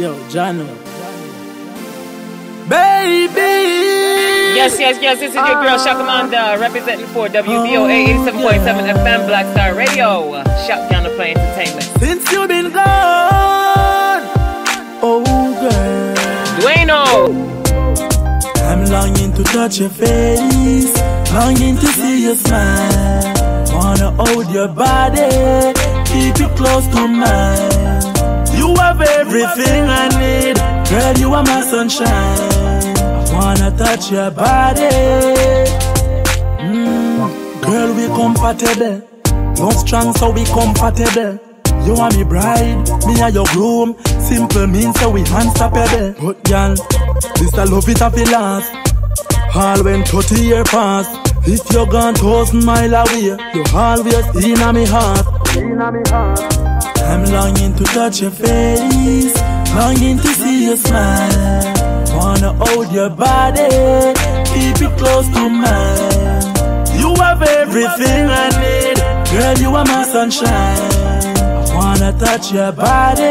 Yo, Jano. Baby! Yes, this is your girl Shakamanda, representing for WBOA 87.7 FM, Black Star Radio, ShockkgyalNuhplay Entertainment. Since you've been gone, oh girl, Dueno. I'm longing to touch your face, longing to see your smile. Wanna hold your body, keep it close to mine. You have everything I need, girl, you are my sunshine. I wanna touch your body, girl, we compatible. You're strong, so we compatible. You are me bride, me are your groom. Simple means so we unstoppable. But y'all, this I love it a feel last. All when 30 years pass, if you're gone 1,000 miles away, you always in a me heart, in a me heart. I'm longing to touch your face, longing to see your smile. Wanna hold your body, keep it close to mine. You have everything I need, girl, you are my sunshine. I wanna touch your body.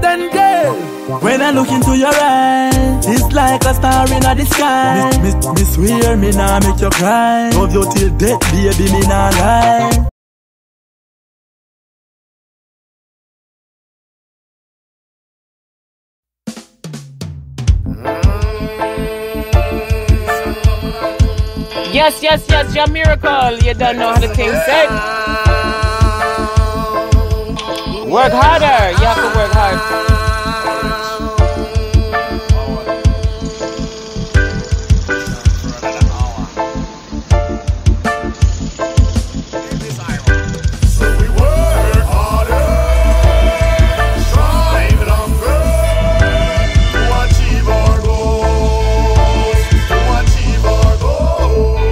Then girl, when I look into your eyes, it's like a star in the sky. Me swear, me nah make you cry. Love you till death, baby, me nah lie. Yes, Jah Miracle. You don't know how the king said. Work harder. You have to work hard. So we work harder, strive longer to achieve our goals, to achieve our goals.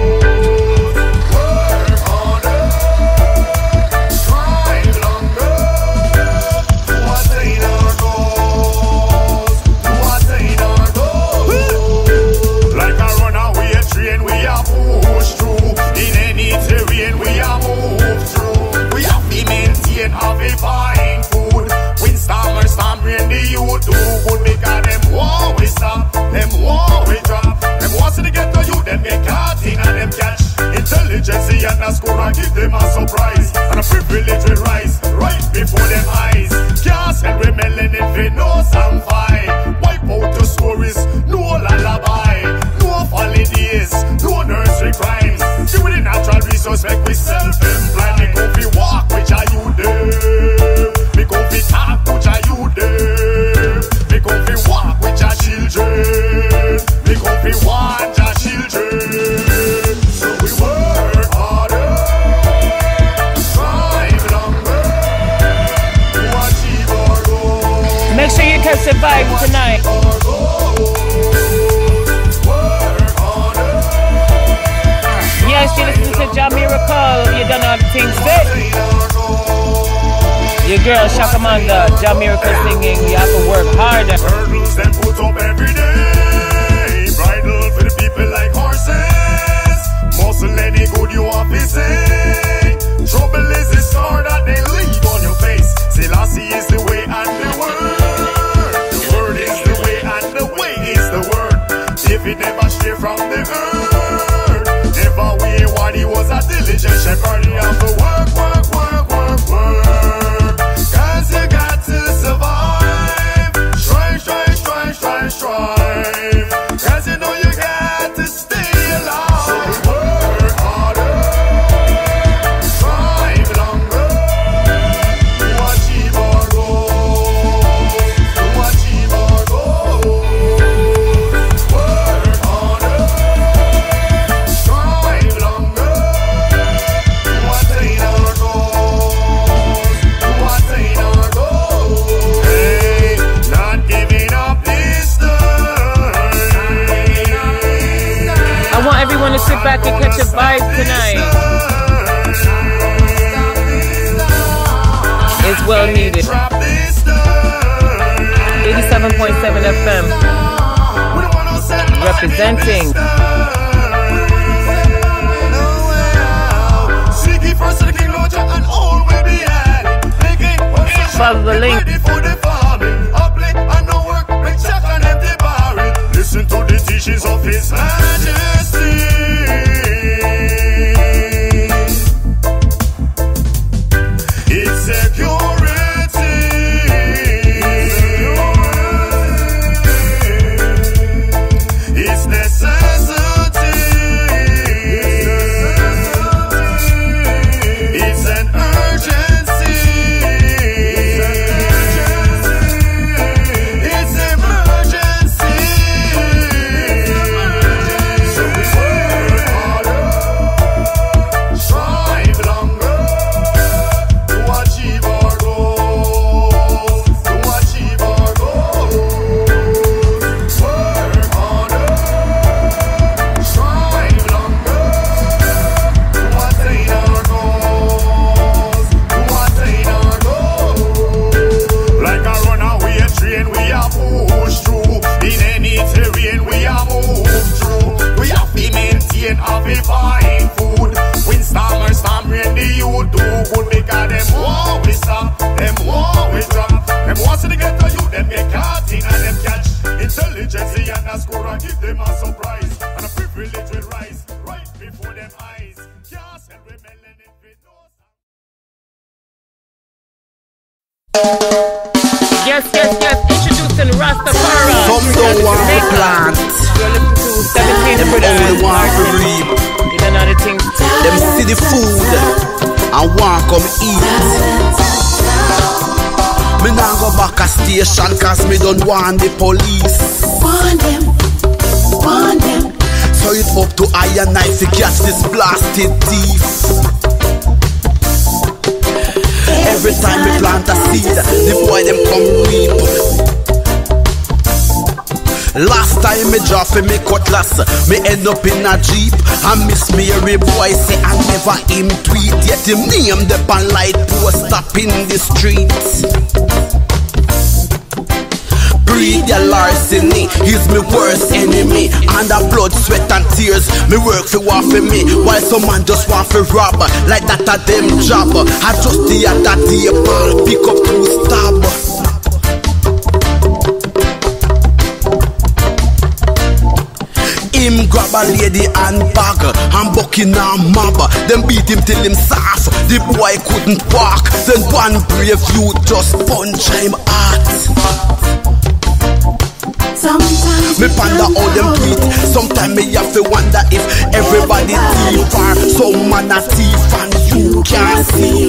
Have a fine food. When storm rain, the youth do good. Because them war we stop, them war we drop. Them wants to get to you, them make a thing and them cash. Intelligence and a score and give them a surprise. And a privilege will rise right before them eyes. Can't sell we melon if we know some fight. Wipe out your stories, no lullaby. No holidays, no nursery crimes. See with the natural resource make we self-employed. Me go be walk with a youth. Survive tonight. Yes, you listen to Jah Miracle. You don't know how the things fit. Your girl Shakamanda, Jah Miracle singing. You have to work harder. Hurdles them put up every day. Bridle for the people like horses. Muscle any good you want to say. Trouble is the star that they leave on your face. Selassie is the way and the word. He never stray from the earth. Never way what he was a diligent shepherd. He have to work. Cause you got to survive. Strive. Cause you know you got to stay alive. So work harder, strive longer to achieve our goals, to achieve our goals. Sit back and catch a vibe tonight. It's well needed. 87.7 FM. Representing. Follow the link. and Rastafari. Some don't want to plant. Them only want to reap. Them see the food and want to come eat. Me nah go back a station cause me don't want the police. Warn them. So it's up to I and I to catch this blasted thief. Every time we plant a seed, the boy them come reap. Last time me drop in me cutlass, me end up in a jeep. And Miss Mary boy say I never him tweet, yet him name the pan light post up in the streets. Breed your larceny, he's my worst enemy. Under blood, sweat and tears, me work for war for me. While some man just want for rob, like that a them job. I just the other day, man, pick up two stab. Him grab a lady handbag and bucking a mob. Them beat him till him soft, the boy couldn't walk. Then one brave youth just punch him out. Sometimes me ponder how them treat. Sometimes me have to wonder if everybody thief or some man a thief and you can't see.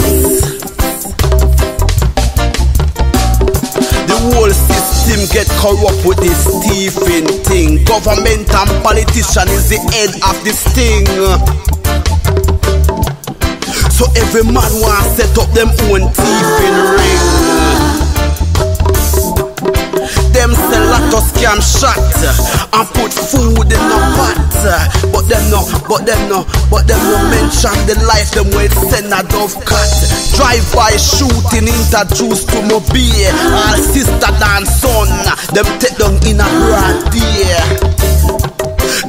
The whole system get corrupt with this thieving thing. Government and politician is the head of this thing. So every man wanna set up them own thieving ring. Them sell at us can shot and put food in a pot. But them no mention the life them will send a dove cut. Drive by shooting introduce to my beer. All sister and son, them take them in a broad day.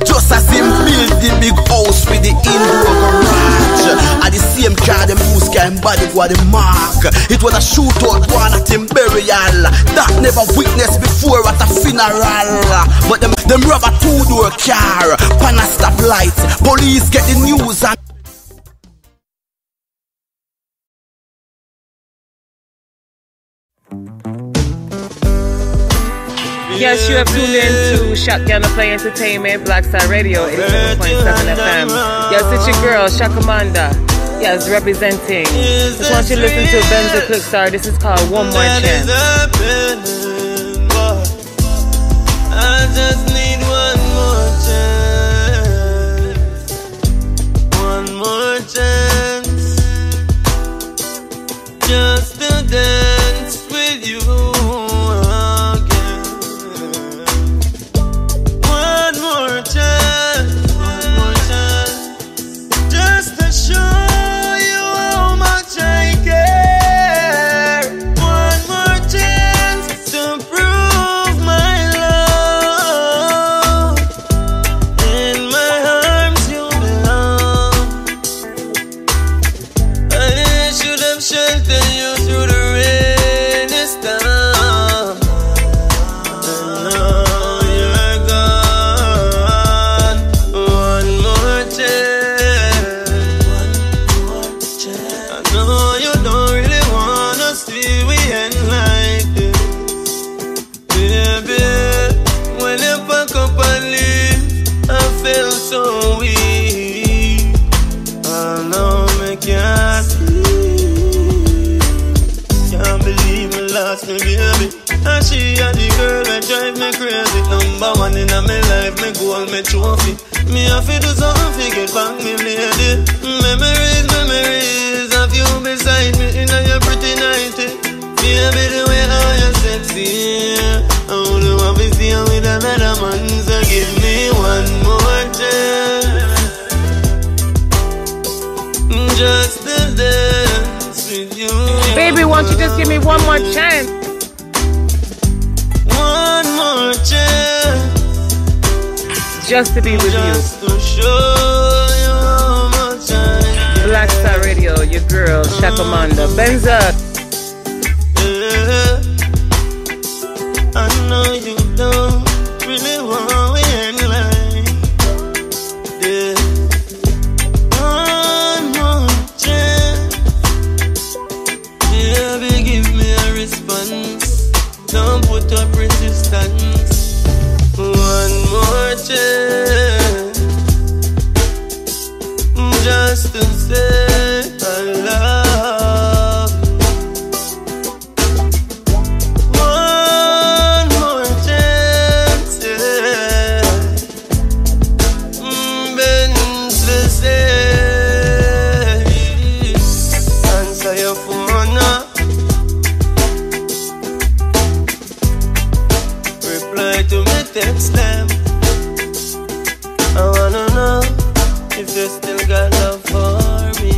Just as him build the big house with the indoor garage. At the same car them use can body for the mark. It was a shootout one at him burial. That never witnessed before at a funeral. But them rob a two-door car, pan a stoplight. Police get the news and yes, you have tuned in to ShockkgyalNuhplay Entertainment, Black Star Radio, 87.7 FM. Yes, it's your girl, Shakamanda. Yes, representing. Just want you to listen to Benza Clickstar. This is called One More Chance. I just need one more chance. One more chance. Just to dance with you again. One more chance. One more chance. Just to show. Just to be with just you. To show you how much I Black Star Radio, your girl, Shakamanda. Benza. Yeah. I know you don't really want me in life. Yeah. One more chance. Yeah, baby, give me a response. Don't put up resistance. to make them slam. I wanna know if you still got love for me.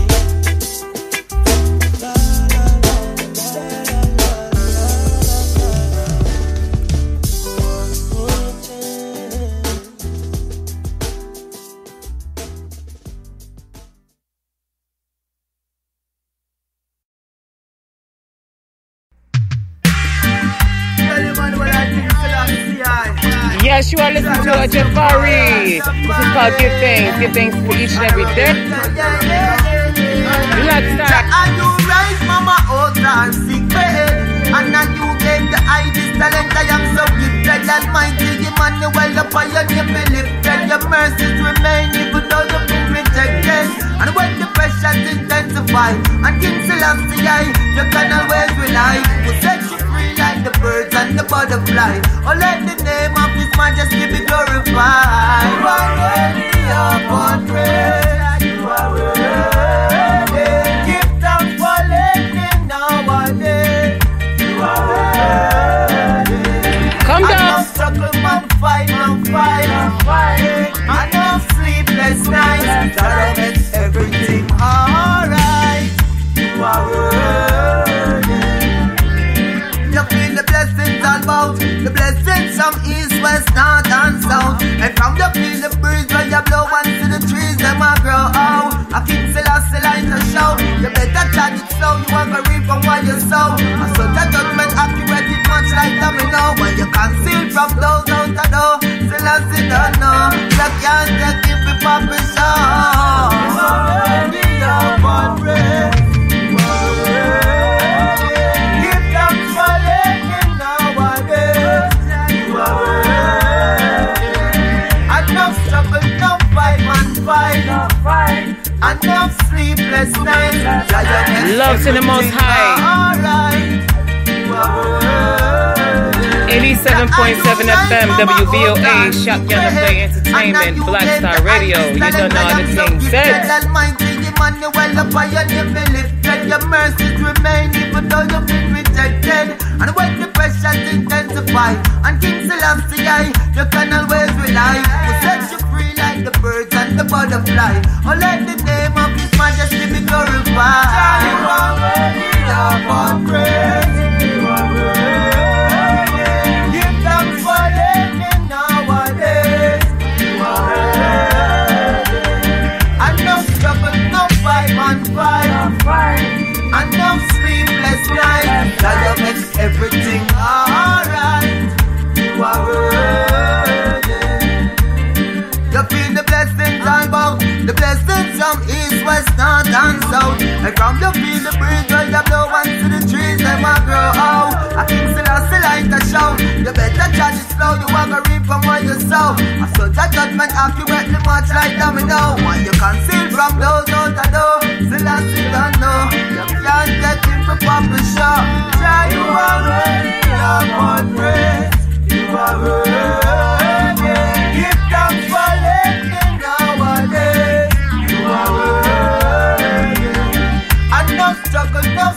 Yes, you are listening to Jah Fari. This is called Give Thanks. Give Thanks for each and every day. Black Star. I do rise, mama, all time sick bed. And I do get the ID talent. I am so gifted and mighty. Emmanuel, the pioneer, be lifted. Your mercies remain even though you've been rejected. And when the pressures intensify, and King Selassie, you can always rely. Who set you free like the birds and the butterflies. Oh, let the name of His Majesty be glorified. You are worthy of all praise. You are worthy. Give thanks for living nowadays. You are worthy. Come down. I don't struggle, man, fight, man, fight, man, fight. I don't sleepless nights. Sorrow makes everything alright. You are worthy. You feel the blessings all about. The blessings from east, west, north and south. And from the field the breeze where you blow and to the trees them a grow out. I keep Selassie light a show. You better try it slow, you want to reap from what you sow. I saw that judgment accurate it much like domino. When you conceal from those out the door, Selassie don't know. You can't take it for poppin' show. You are worthy of all praise. You are worthy. Give thanks for living nowadays. Enough sleepless nights. Love to the Most High. Alright. 87.7 FM WBOA ShockkgyalNuhplay Entertainment Black Star Radio. You don't know all the things said. Your mercies remain even though you've been rejected. And when the pressures intensify, and King Selassie, you can always rely. Who set you free like the birds and the butterfly. Oh, let the name of His Majesty be glorified. You are worthy of all praise. You are worthy. Give thanks for living nowadays. You are worthy. And no struggle, no fight, man, fight. And no sleepless night. That makes everything alright. You are worthy. You feel the blessings I bow. The blessings from east, west, north and south. And from the field the breeze will blow and to the trees they will grow out. I keep Selassie light a show. You better charge it slow. You are gonna reap from what you sow. I saw that judgment accurately much like domino. When you conceal from those out the door, Selassie don't know. You can't get him for poppin' show. Try you are worthy of all praise. You are worthy. Give thanks for living nowadays. No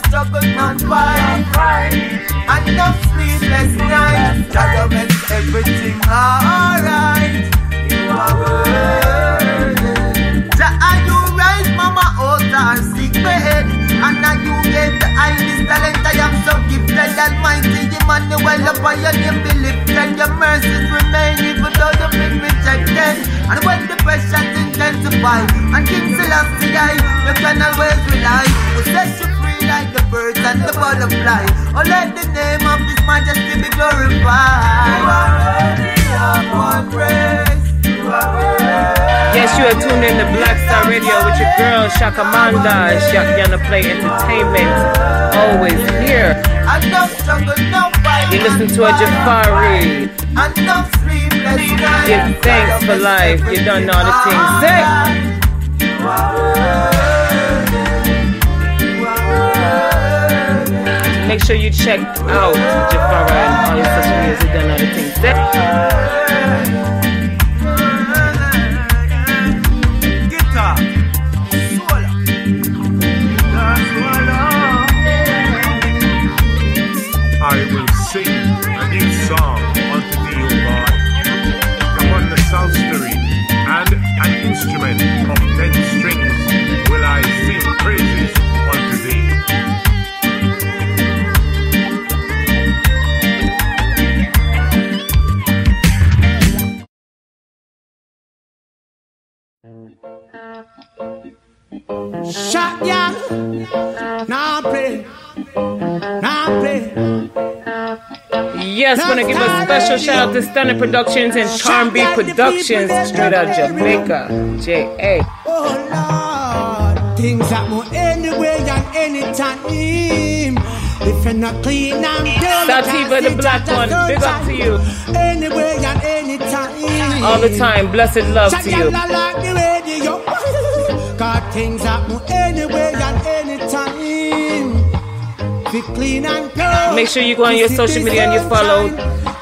struggle, no fight, and no sleepless nights. Jah makes everything alright. You are worthy. Jah, you rise, mama, out of sick bed, and now you get the highest talent. I am so gifted, almighty Emmanuel, the pioneer, be lifted. Your mercies remain even though you've been rejected, and when the pressures intensify, and King Selassie, you can always rely. Who sets you free like the birds and the butterfly. Oh, let the name of His Majesty be glorified. You are worthy of all praise. You are worthy. Yes, you are tuned in to Black Star Radio with your girl Shakamanda. ShockkgyalNuhplay Entertainment. Always here. You listen to Jah Fari. Give thanks for life. You don't know the things said. You are worthy. Make sure you check out Jah Fari and all his social media. He's done other things there. Guitar, solo, I will sing a new song unto thee, O Lord. Yes, want to give a special shout out to Stunning Productions and Charm B Productions, straight out Jamaica, J.A. Oh Lord, things happen anywhere and anytime. If you're not clean, I'm Sativa, the black one, big up to you. Anywhere and anytime. All the time, blessed love to you. God, things happen anywhere and anytime. Be clean and go. Make sure you go on your social media and you follow